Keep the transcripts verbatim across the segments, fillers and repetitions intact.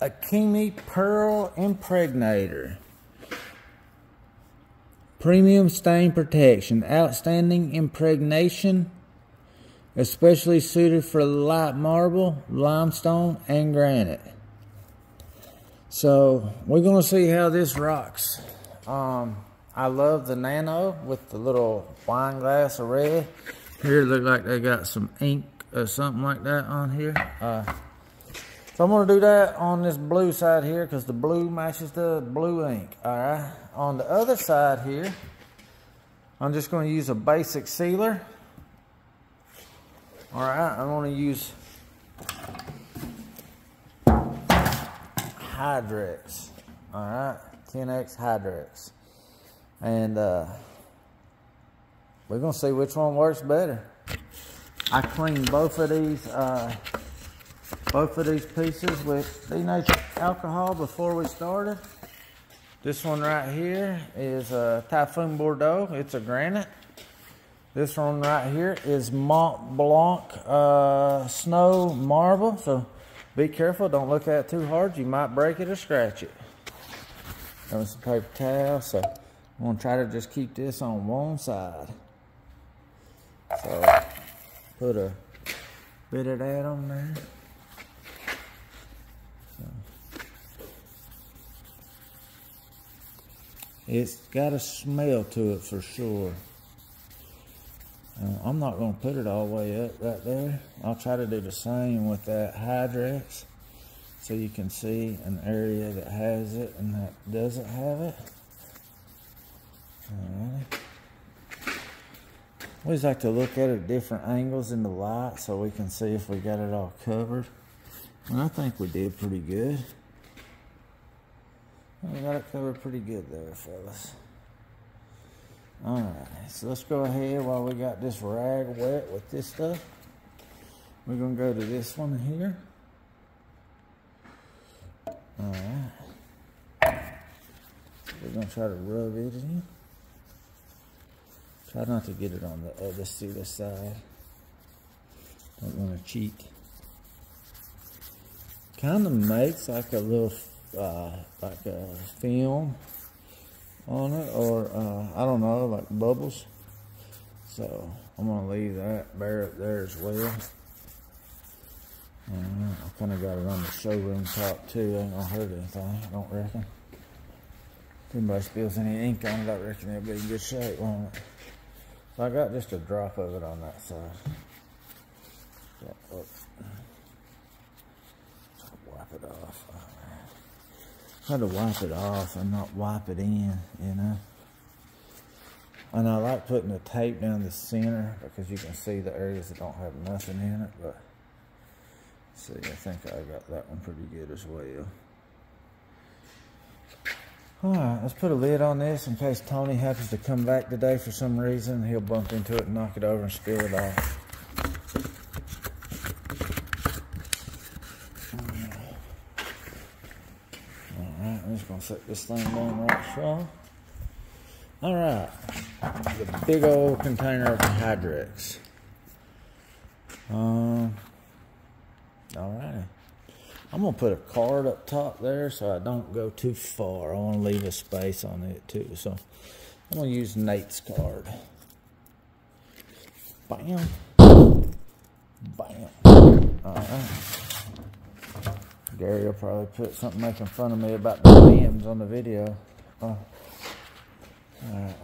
Akemi Pearl Impregnator Premium Stain Protection. Outstanding impregnation, especially suited for light marble, limestone, and granite. So we're going to see how this rocks. Um, I love the nano with the little wine glass of red. Here it looks like they got some ink or something like that on here. Uh, So I'm going to do that on this blue side here because the blue matches the blue ink. Alright, on the other side here, I'm just going to use a basic sealer. Alright, I'm going to use Hydrex. Alright, ten X Hydrex. And uh, we're going to see which one works better. I cleaned both of these uh, Both of these pieces with denatured alcohol before we started. This one right here is a Typhoon Bordeaux. It's a granite. This one right here is Mont Blanc uh, snow marble. So be careful. Don't look at it too hard. You might break it or scratch it. Got some paper towel. So I'm going to try to just keep this on one side. So put a bit of that on there. It's got a smell to it for sure. Uh, I'm not going to put it all the way up right there. I'll try to do the same with that Hydrex so you can see an area that has it and that doesn't have it. All right. Always like to look at it at different angles in the light so we can see if we got it all covered. And I think we did pretty good. We got it covered pretty good there, fellas. Alright, so let's go ahead while we got this rag wet with this stuff. We're going to go to this one here. Alright. We're going to try to rub it in. Try not to get it on the other sealer side. Don't want to cheat. Kind of makes like a little... Uh, like a film on it, or uh, I don't know, like bubbles. So I'm gonna leave that bare up there as well. And I kind of got it on the showroom top too. Ain't gonna hurt anything, I don't reckon. If anybody spills any ink on it, I reckon it'll be in good shape, won't it? So I got just a drop of it on that side. Got up. Wipe it off. Try to wipe it off and not wipe it in, you know. And I like putting the tape down the center because you can see the areas that don't have nothing in it. But see, I think I got that one pretty good as well. All right, let's put a lid on this in case Tony happens to come back today for some reason. He'll bump into it and knock it over and spill it off. Gonna set this thing down right strong. All right, the big old container of Hydrex. Um, all right, I'm gonna put a card up top there so I don't go too far. I want to leave a space on it too, so I'm gonna use Nate's card. Bam, bam. All right. Gary will probably put something making fun of me about the limbs on the video. Uh, uh,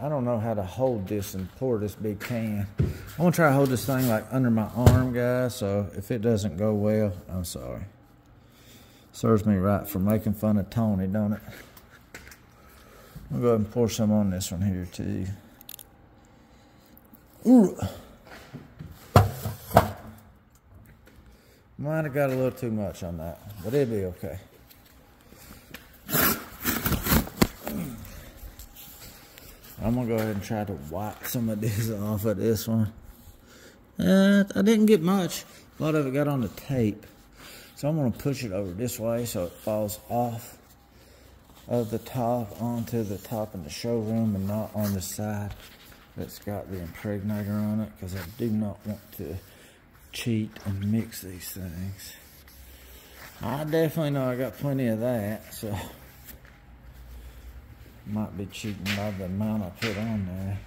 I don't know how to hold this and pour this big can. I'm going to try to hold this thing like under my arm, guys. So if it doesn't go well, I'm sorry. Serves me right for making fun of Tony, don't it? I'll go ahead and pour some on this one here too. Ooh. Might have got a little too much on that, but it'll be okay. I'm going to go ahead and try to wipe some of this off of this one. Uh, I didn't get much. A lot of it got on the tape. So I'm going to push it over this way so it falls off of the top onto the top in the showroom and not on the side that's got the impregnator on it, because I do not want to cheat and mix these things. I definitely know I got plenty of that, so might be cheating by the amount I put on there.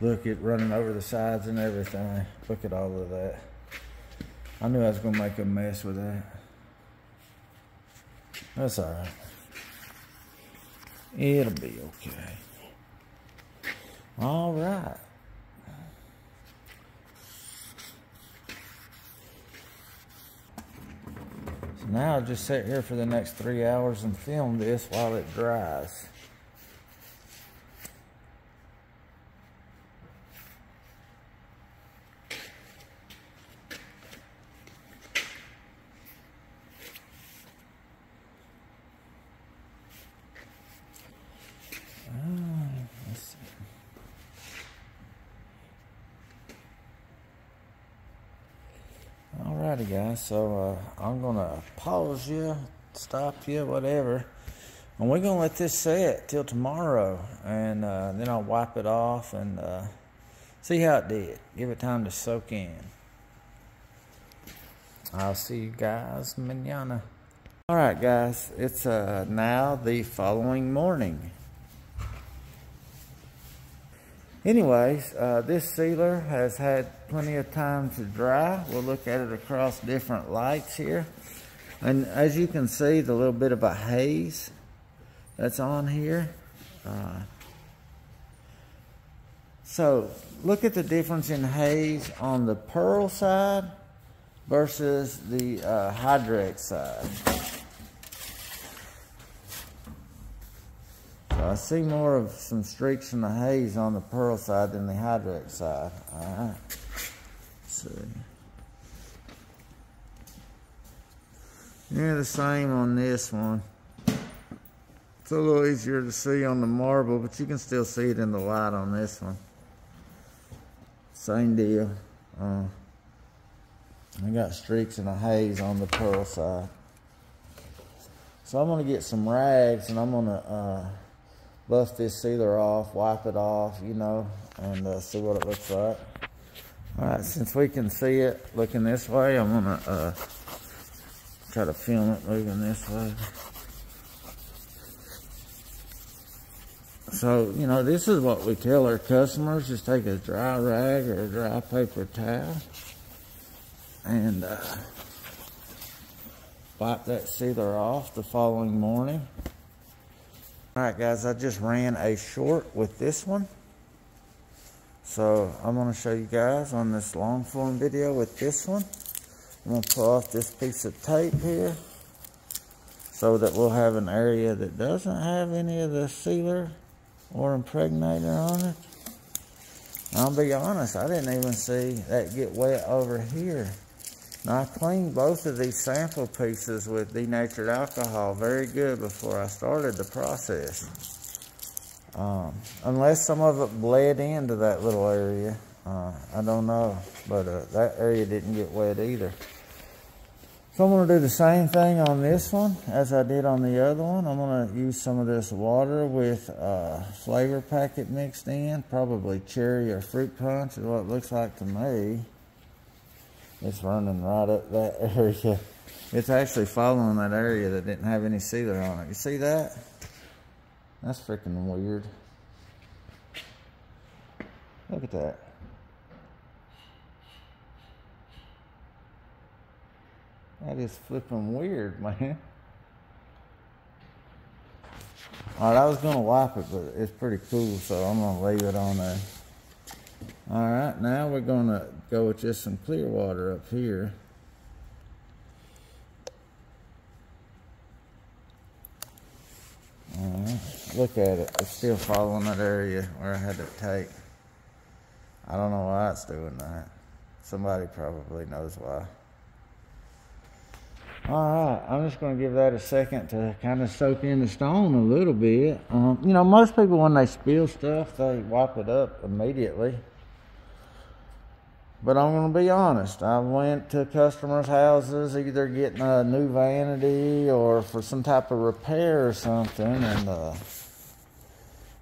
Look at running over the sides and everything. Look at all of that. I knew I was gonna make a mess with that. That's all right. It'll be okay. All right. So now I'll just sit here for the next three hours and film this while it dries. Alrighty guys, so uh, I'm gonna pause you, stop you, whatever, and we're gonna let this set till tomorrow, and uh, then I'll wipe it off and uh, see how it did. Give it time to soak in. I'll see you guys mañana. Alright guys, it's uh, now the following morning. Anyways, uh, this sealer has had plenty of time to dry. We'll look at it across different lights here. And as you can see, the little bit of a haze that's on here. Uh, so look at the difference in haze on the Pearl side versus the uh, Hydrex side. I see more of some streaks from the haze on the Pearl side than the Hydrex side. Alright. See. Yeah, the same on this one. It's a little easier to see on the marble, but you can still see it in the light on this one. Same deal. Uh, I got streaks in the haze on the Pearl side. So I'm going to get some rags and I'm going to... Uh, buff this sealer off, wipe it off, you know, and uh, see what it looks like. Alright, since we can see it looking this way, I'm gonna uh, try to film it moving this way. So, you know, this is what we tell our customers, just take a dry rag or a dry paper towel and uh, wipe that sealer off the following morning. Alright guys, I just ran a short with this one. So I'm going to show you guys on this long form video with this one. I'm going to pull off this piece of tape here so that we'll have an area that doesn't have any of the sealer or impregnator on it. I'll be honest, I didn't even see that get wet over here. Now I cleaned both of these sample pieces with denatured alcohol very good before I started the process. Um, unless some of it bled into that little area. Uh, I don't know, but uh, that area didn't get wet either. So I'm going to do the same thing on this one as I did on the other one. I'm going to use some of this water with uh, flavor packet mixed in. Probably cherry or fruit punch is what it looks like to me. It's running right up that area. It's actually following that area that didn't have any sealer on it. You see that? That's freaking weird. Look at that. That is flipping weird, man. All right, I was gonna wipe it, but it's pretty cool, so I'm gonna leave it on there. Alright, now we're going to go with just some clear water up here. Alright, look at it. It's still following that area where I had to take. I don't know why it's doing that. Somebody probably knows why. Alright, I'm just going to give that a second to kind of soak in the stone a little bit. Um, you know, most people when they spill stuff, they wipe it up immediately. But I'm going to be honest, I went to customers' houses either getting a new vanity or for some type of repair or something, and uh,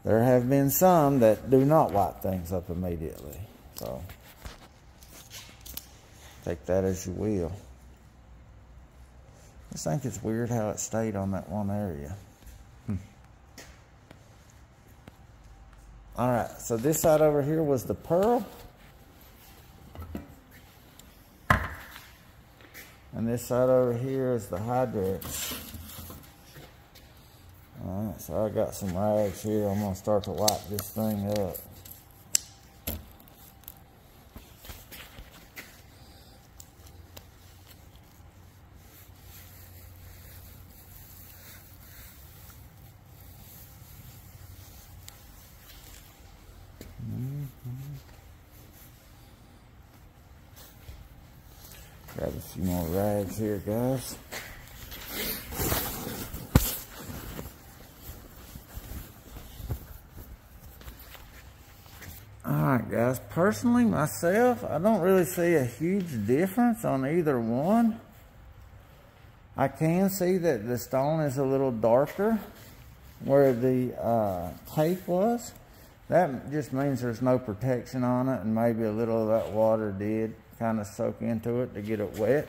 there have been some that do not wipe things up immediately. So, take that as you will. just think it's weird how it stayed on that one area. Hmm. All right, so this side over here was the Pearl. And this side over here is the Hydrex. All right, so I got some rags here. I'm gonna start to wipe this thing up. Grab a few more rags here, guys. Alright guys, personally myself, I don't really see a huge difference on either one. I can see that the stone is a little darker where the uh, tape was. That just means there's no protection on it, and maybe a little of that water did kind of soak into it to get it wet.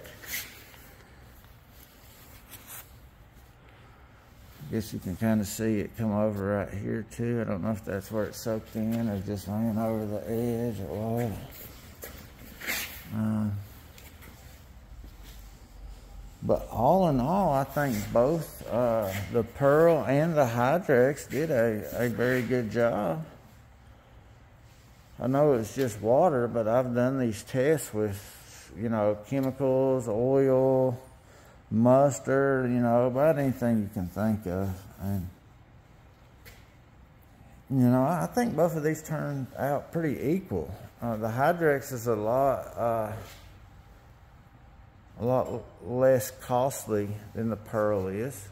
I guess you can kind of see it come over right here too. I don't know if that's where it soaked in or just ran over the edge or what. Uh, but all in all, I think both uh, the Pearl and the Hydrex did a, a very good job. I know it's just water, but I've done these tests with, you know, chemicals, oil, mustard, you know, about anything you can think of. And, you know, I think both of these turned out pretty equal. Uh, the Hydrex is a lot, uh, a lot less costly than the Pearl is.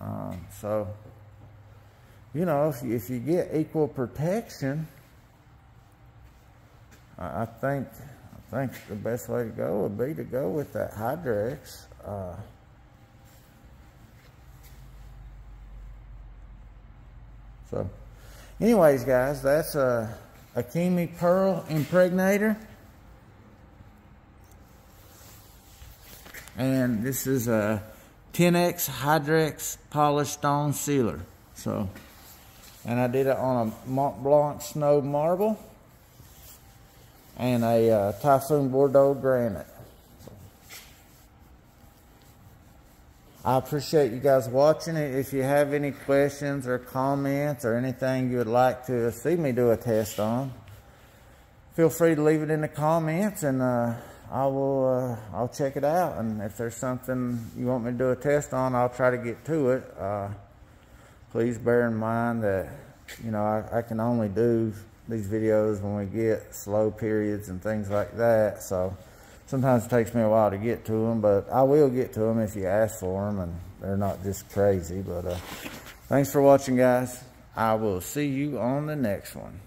Um, so, you know, if you, if you get equal protection, I think I think the best way to go would be to go with that Hydrex. Uh, so, anyways, guys, that's a Akemi Pearl Impregnator, and this is a ten X Hydrex Polished Stone Sealer. So, and I did it on a Mont Blanc snow marble and a uh, Typhoon Bordeaux granite. I appreciate you guys watching it. If you have any questions or comments or anything you would like to see me do a test on, feel free to leave it in the comments, and uh, I will, uh, I'll check it out. And if there's something you want me to do a test on, I'll try to get to it. Uh, please bear in mind that, you know, I, I can only do these videos when we get slow periods and things like that, so sometimes it takes me a while to get to them, but I will get to them if you ask for them and they're not just crazy. But uh, thanks for watching, guys. I will see you on the next one.